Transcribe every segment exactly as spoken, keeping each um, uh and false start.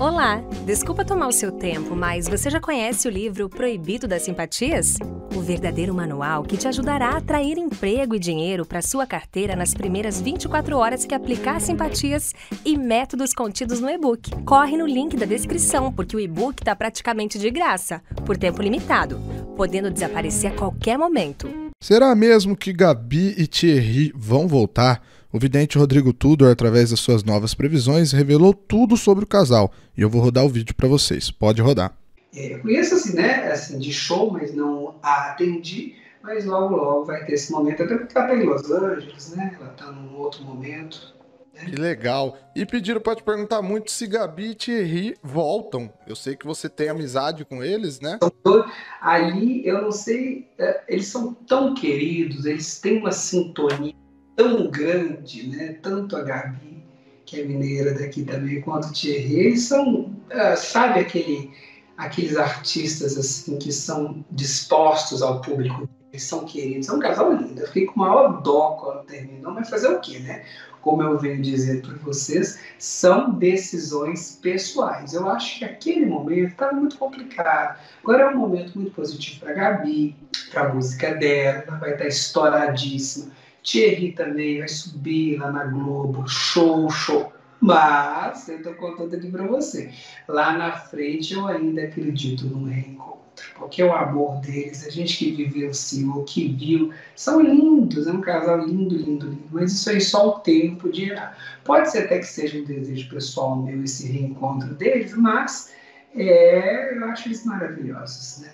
Olá! Desculpa tomar o seu tempo, mas você já conhece o livro Proibido das Simpatias? O verdadeiro manual que te ajudará a atrair emprego e dinheiro para sua carteira nas primeiras vinte e quatro horas que aplicar simpatias e métodos contidos no e-book. Corre no link da descrição, porque o e-book está praticamente de graça, por tempo limitado, podendo desaparecer a qualquer momento. Será mesmo que Gabi e Thierry vão voltar? O vidente Rodrigo Tudor, através das suas novas previsões, revelou tudo sobre o casal. E eu vou rodar o vídeo para vocês. Pode rodar. É, eu conheço assim, né? Assim, de show, mas não a atendi. Mas logo, logo vai ter esse momento. Até porque ela tá em Los Angeles, né? Ela tá num outro momento. Né? Que legal. E pediram para te perguntar muito se Gabi e Thierry voltam. Eu sei que você tem amizade com eles, né? Ali, eu não sei... Eles são tão queridos, eles têm uma sintonia tão grande, né? Tanto a Gabi, que é mineira daqui também, quanto o Thierry, eles são, sabe, aquele, aqueles artistas assim, que são dispostos ao público, eles são queridos, é um casal lindo, eu fiquei com o maior dó quando terminou, mas fazer o quê, né? Como eu venho dizer para vocês, são decisões pessoais. Eu acho que aquele momento estava muito complicado. Agora é um momento muito positivo para a Gabi, para a música dela, ela vai estar estouradíssima. Thierry também vai subir lá na Globo, show, show. Mas, eu tô contando aqui pra você, lá na frente eu ainda acredito num reencontro. Porque o amor deles, a gente que viveu, o que viu, são lindos, é um casal lindo, lindo, lindo. Mas isso aí só o tempo dirá. Pode ser até que seja um desejo pessoal meu esse reencontro deles, mas é, eu acho eles maravilhosos, né?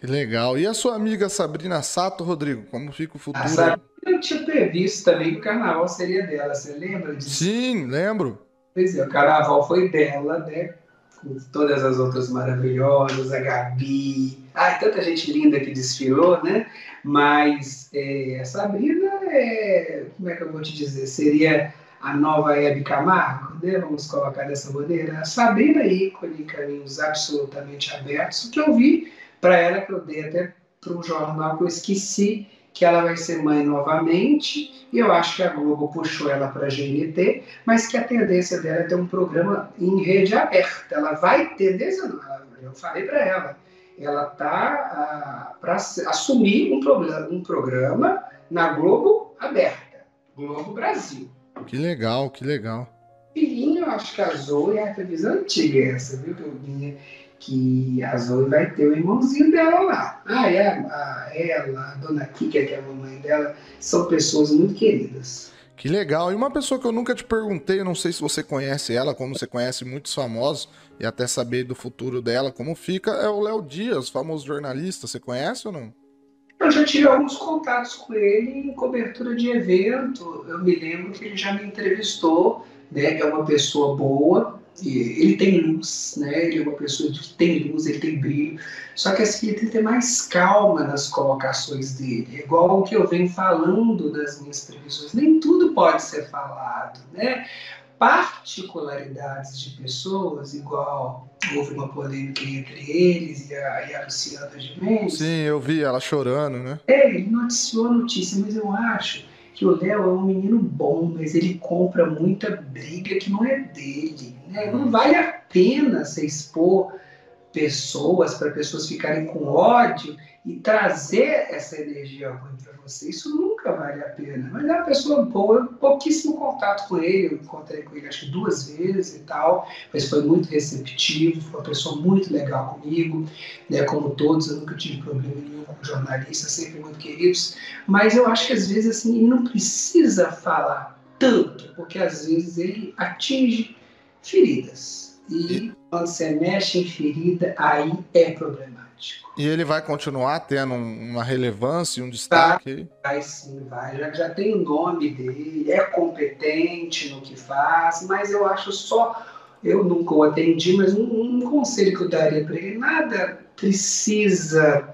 Que legal. E a sua amiga Sabrina Sato, Rodrigo, como fica o futuro? A Sab... Eu tinha previsto também que o carnaval seria dela, você lembra disso? Sim, lembro. Pois é, o carnaval foi dela, né? Com todas as outras maravilhosas, a Gabi... Ai, tanta gente linda que desfilou, né? Mas é, a Sabrina é... Como é que eu vou te dizer? Seria a nova Hebe Camargo, né? Vamos colocar dessa maneira. A Sabrina ícone, caminhos absolutamente abertos. O que eu vi para ela, que eu dei até para um jornal que eu esqueci, que ela vai ser mãe novamente, e eu acho que a Globo puxou ela para a G N T, mas que a tendência dela é ter um programa em rede aberta. Ela vai ter, eu falei para ela, ela está para assumir um programa, um programa na Globo aberta, Globo Brasil. Que legal, que legal. Filhinho, eu acho que a Zoe é a televisão antiga essa, viu, Belguinha? Que a Zoe vai ter o irmãozinho dela lá. Ah, é, a, ela, a dona Kika, que é a mamãe dela, são pessoas muito queridas. Que legal. E uma pessoa que eu nunca te perguntei, não sei se você conhece ela, como você conhece muitos famosos, e até saber do futuro dela, como fica, é o Léo Dias, famoso jornalista. Você conhece ou não? Eu já tive alguns contatos com ele em cobertura de evento. Eu me lembro que ele já me entrevistou, né? É uma pessoa boa. Ele tem luz, né? Ele é uma pessoa que tem luz, ele tem brilho. Só que assim, ele tem que ter mais calma nas colocações dele. É igual o que eu venho falando nas minhas previsões. Nem tudo pode ser falado, né? Particularidades de pessoas, igual houve uma polêmica entre eles e a, e a Luciana de Mendes. Sim, eu vi ela chorando, né? É, ele noticiou a notícia, mas eu acho que o Léo é um menino bom, mas ele compra muita briga que não é dele, né? Não vale a pena se expor pessoas para pessoas ficarem com ódio e trazer essa energia ruim para você. Isso nunca vale a pena. Mas é uma pessoa boa, eu pouquíssimo contato com ele, eu encontrei com ele acho que duas vezes e tal, mas foi muito receptivo, foi uma pessoa muito legal comigo, né? Como todos, eu nunca tive problema nenhum com jornalistas, sempre muito queridos, mas eu acho que às vezes assim, ele não precisa falar tanto, porque às vezes ele atinge feridas, e quando você mexe em ferida, aí é problema. E ele vai continuar tendo uma relevância, um destaque? Vai, vai sim, vai. Já, já tem o nome dele, é competente no que faz, mas eu acho só... Eu nunca o atendi, mas um, um conselho que eu daria para ele, nada precisa...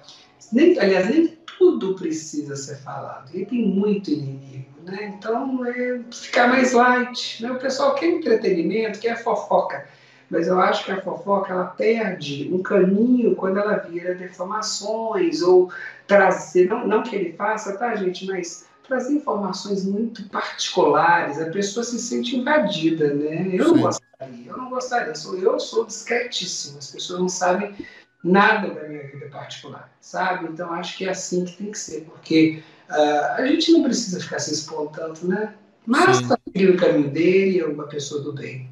Nem, aliás, nem tudo precisa ser falado. Ele tem muito inimigo, né? Então, é ficar mais light, né? O pessoal quer entretenimento, quer fofoca. Mas eu acho que a fofoca ela perde um caminho quando ela vira deformações ou trazer, não, não que ele faça, tá gente, mas trazer informações muito particulares, a pessoa se sente invadida, né? Eu não gosto gostaria. Eu não gostaria, sou, eu sou discretíssimo, as pessoas não sabem nada da minha vida particular, sabe? Então, acho que é assim que tem que ser, porque uh, a gente não precisa ficar se expondo tanto, né? Mas tá o caminho dele, é uma pessoa do bem.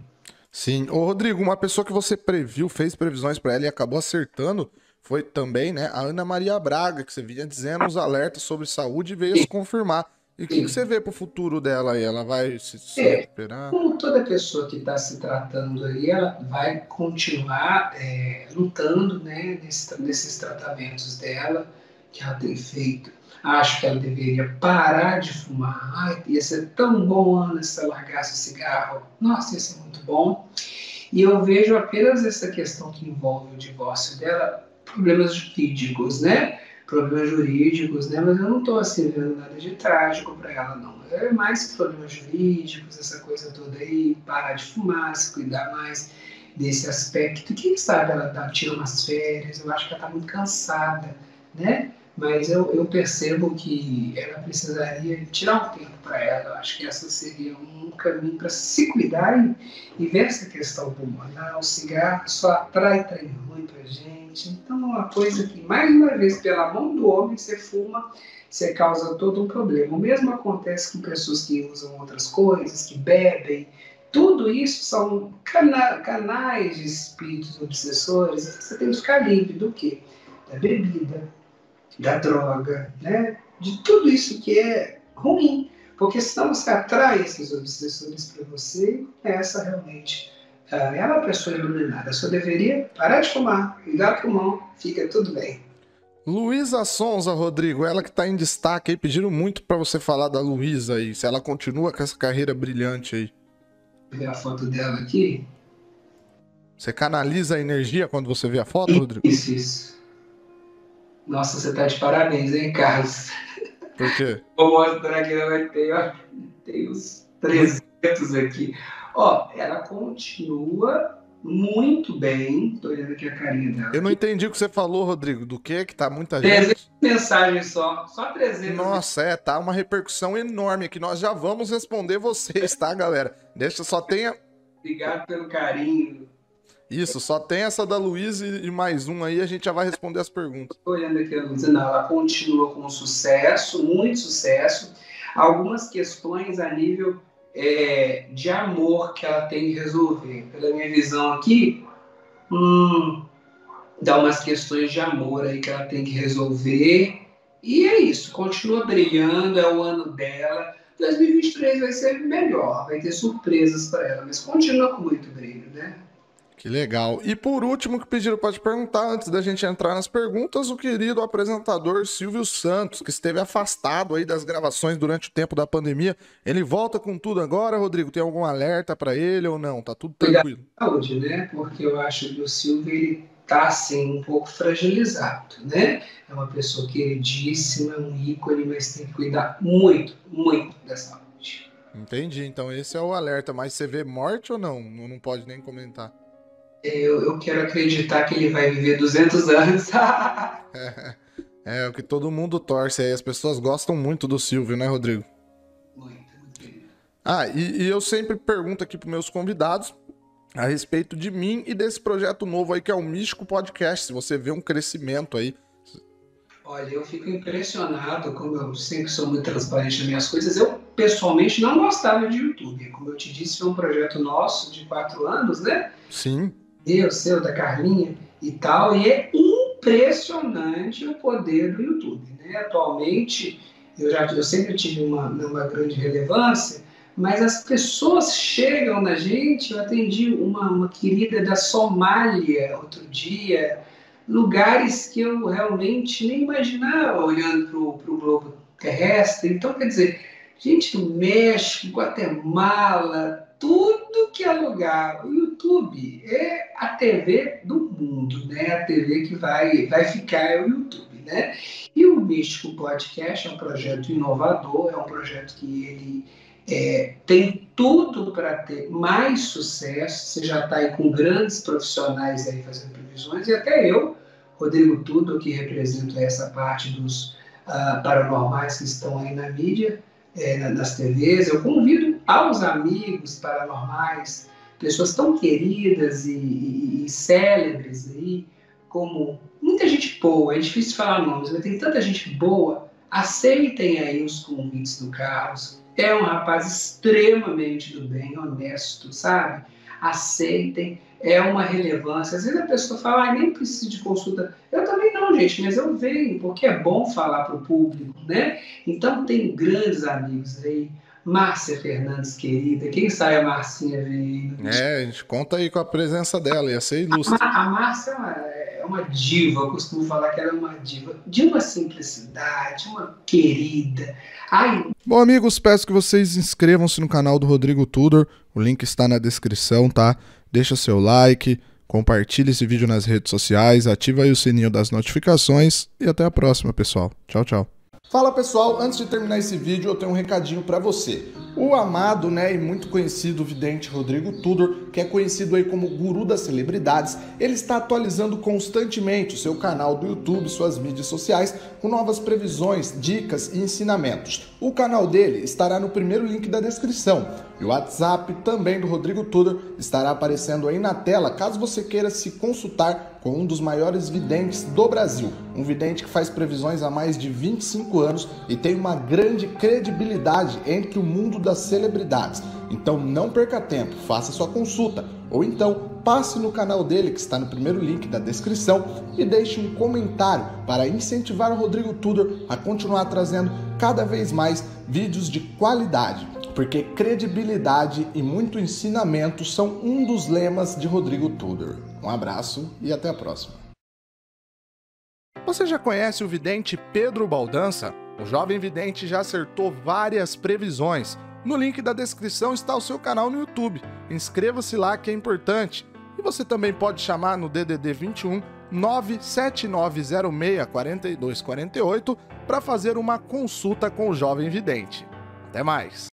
Sim. Ô, Rodrigo, uma pessoa que você previu, fez previsões para ela e acabou acertando, foi também, né, a Ana Maria Braga, que você vinha dizendo os alertas sobre saúde e veio Sim. se confirmar. E o que, que você vê para o futuro dela aí? Ela vai se, se é, recuperar? Como toda pessoa que está se tratando aí, ela vai continuar é, lutando, né, nesse, nesses tratamentos dela que ela tem feito. Acho que ela deveria parar de fumar. Ai, ia ser tão bom, Ana, se ela largasse o cigarro. Nossa, ia ser muito bom. E eu vejo apenas essa questão que envolve o divórcio dela, problemas jurídicos, né? Problemas jurídicos, né? Mas eu não estou assim vendo nada de trágico para ela, não. É mais problemas jurídicos, essa coisa toda aí, parar de fumar, se cuidar mais desse aspecto. Quem sabe ela tá, tira umas férias, eu acho que ela está muito cansada, né? Mas eu, eu percebo que ela precisaria tirar um tempo para ela. Eu acho que essa seria um caminho para se cuidar e, e ver essa questão pulmonar. O cigarro só atrai trem ruim para a gente. Então é uma coisa que, mais uma vez, pela mão do homem, você fuma, você causa todo um problema. O mesmo acontece com pessoas que usam outras coisas, que bebem. Tudo isso são cana- canais de espíritos obsessores. Você tem que ficar livre do quê? Da bebida, da droga, né? De tudo isso que é ruim, porque senão você atrai esses obsessores para você. Essa realmente ela é uma pessoa iluminada, só deveria parar de fumar, ligar pro mão, fica tudo bem. Luísa Sonza, Rodrigo, ela que tá em destaque aí, pediram muito para você falar da Luísa aí, se ela continua com essa carreira brilhante aí. Vê a foto dela aqui? Você canaliza a energia quando você vê a foto, isso, Rodrigo? Isso, isso. Nossa, você tá de parabéns, hein, Carlos? Por quê? Vou mostrar que ela vai ter, ó, tem uns trezentos aqui. Ó, ela continua muito bem, tô olhando aqui a carinha dela. Eu não entendi o que você falou, Rodrigo, do que que tá muita gente... trezentas mensagens só, só trezentas. Nossa, é, tá uma repercussão enorme aqui, nós já vamos responder vocês, tá, galera? Deixa, só tenha... Obrigado pelo carinho. Isso, só tem essa da Luísa e mais uma aí, a gente já vai responder as perguntas. Estou olhando aqui a Luísa, não, ela continua com sucesso, muito sucesso. Algumas questões a nível é, de amor que ela tem que resolver. Pela minha visão aqui, hum, dá umas questões de amor aí que ela tem que resolver. E é isso, continua brilhando, é o ano dela. dois mil e vinte e três vai ser melhor, vai ter surpresas para ela, mas continua com muito brilho, né? Que legal. E por último, que pediram para te perguntar, antes da gente entrar nas perguntas, o querido apresentador Silvio Santos, que esteve afastado aí das gravações durante o tempo da pandemia. Ele volta com tudo agora, Rodrigo? Tem algum alerta para ele ou não? Tá tudo tranquilo? Saúde, né? Porque eu acho que o Silvio, ele tá, assim, um pouco fragilizado, né? É uma pessoa queridíssima, um ícone, mas tem que cuidar muito, muito da saúde. Entendi. Então esse é o alerta. Mas você vê morte ou não? Não pode nem comentar. Eu, eu quero acreditar que ele vai viver duzentos anos. é, é o que todo mundo torce aí. As pessoas gostam muito do Silvio, né, Rodrigo? Muito, muito. Ah, e, e eu sempre pergunto aqui para meus convidados a respeito de mim e desse projeto novo aí que é o Místico Podcast. Se você vê um crescimento aí. Olha, eu fico impressionado, como eu sempre sou muito transparente nas minhas coisas, eu pessoalmente não gostava de YouTube. Como eu te disse, foi um projeto nosso de quatro anos, né? Sim. Eu, seu, da Carlinha e tal, e é impressionante o poder do YouTube, né? Atualmente, eu, já, eu sempre tive uma, uma grande relevância, mas as pessoas chegam na gente. Eu atendi uma, uma querida da Somália outro dia, lugares que eu realmente nem imaginava olhando para o globo terrestre. Então, quer dizer, gente do México, Guatemala, tudo que é lugar. O YouTube é a T V do mundo, né? A T V que vai, vai ficar é o YouTube, né? E o Místico Podcast é um projeto inovador, é um projeto que ele é, tem tudo para ter mais sucesso. Você já está aí com grandes profissionais aí fazendo previsões, e até eu, Rodrigo Tudor, que represento essa parte dos uh, paranormais que estão aí na mídia, é, nas T Vs, eu convido aos amigos paranormais pessoas tão queridas e, e, e célebres aí, como muita gente boa, é difícil falar nomes, mas tem tanta gente boa, aceitem aí os convites do Carlos, é um rapaz extremamente do bem, honesto, sabe? Aceitem, é uma relevância. Às vezes a pessoa fala, ah, nem preciso de consulta. Eu também não, gente, mas eu venho, porque é bom falar para o público, né? Então, tenho grandes amigos aí. Márcia Fernandes, querida, quem sabe a Marcinha vem. É, a gente conta aí com a presença dela, ia ser ilustre. A, a Márcia é uma diva, eu costumo falar que ela é uma diva, de uma simplicidade, uma querida. Ai... Bom, amigos, peço que vocês inscrevam-se no canal do Rodrigo Tudor, o link está na descrição, tá? Deixa seu like, compartilhe esse vídeo nas redes sociais, ativa aí o sininho das notificações e até a próxima, pessoal. Tchau, tchau. Fala pessoal, antes de terminar esse vídeo eu tenho um recadinho para você. O amado, né, e muito conhecido vidente Rodrigo Tudor, que é conhecido aí como Guru das Celebridades, ele está atualizando constantemente o seu canal do YouTube, suas mídias sociais, com novas previsões, dicas e ensinamentos. O canal dele estará no primeiro link da descrição. E o WhatsApp também do Rodrigo Tudor estará aparecendo aí na tela, caso você queira se consultar com um dos maiores videntes do Brasil. Um vidente que faz previsões há mais de vinte e cinco anos e tem uma grande credibilidade entre o mundo das celebridades. Então não perca tempo, faça sua consulta ou então passe no canal dele que está no primeiro link da descrição e deixe um comentário para incentivar o Rodrigo Tudor a continuar trazendo cada vez mais vídeos de qualidade, porque credibilidade e muito ensinamento são um dos lemas de Rodrigo Tudor. Um abraço e até a próxima. Você já conhece o vidente Pedro Baldansa? O jovem vidente já acertou várias previsões. No link da descrição está o seu canal no YouTube. Inscreva-se lá que é importante. E você também pode chamar no D D D vinte e um, nove sete nove zero seis, quatro dois quatro oito para fazer uma consulta com o jovem vidente. Até mais!